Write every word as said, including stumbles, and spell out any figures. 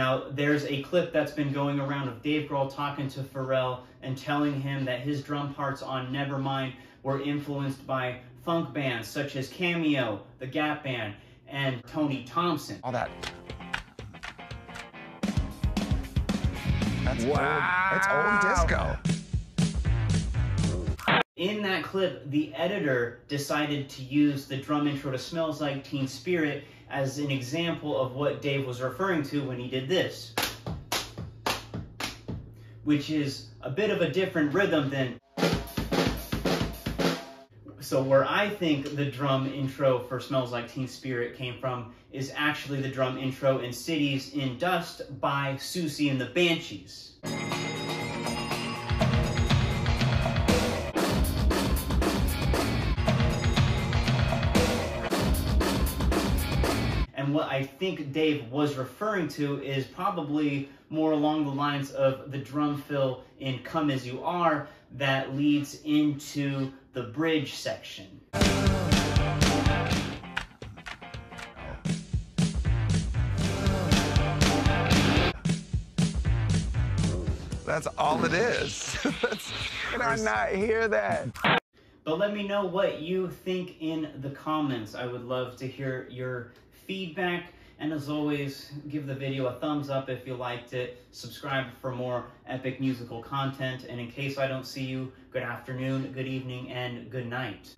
Now, there's a clip that's been going around of Dave Grohl talking to Pharrell and telling him that his drum parts on Nevermind were influenced by funk bands such as Cameo, The Gap Band, and Tony Thompson. All that. That's wow. Old, that's old disco. In that clip, the editor decided to use the drum intro to Smells Like Teen Spirit as an example of what Dave was referring to when he did this, which is a bit of a different rhythm than... So where I think the drum intro for Smells Like Teen Spirit came from is actually the drum intro in Cities in Dust by Siouxsie and the Banshees. And what I think Dave was referring to is probably more along the lines of the drum fill in Come As You Are that leads into the bridge section. That's all it is. Can I not hear that? But let me know what you think in the comments. I would love to hear your feedback. And as always, give the video a thumbs up if you liked it. Subscribe for more epic musical content. And in case I don't see you, good afternoon, good evening, and good night.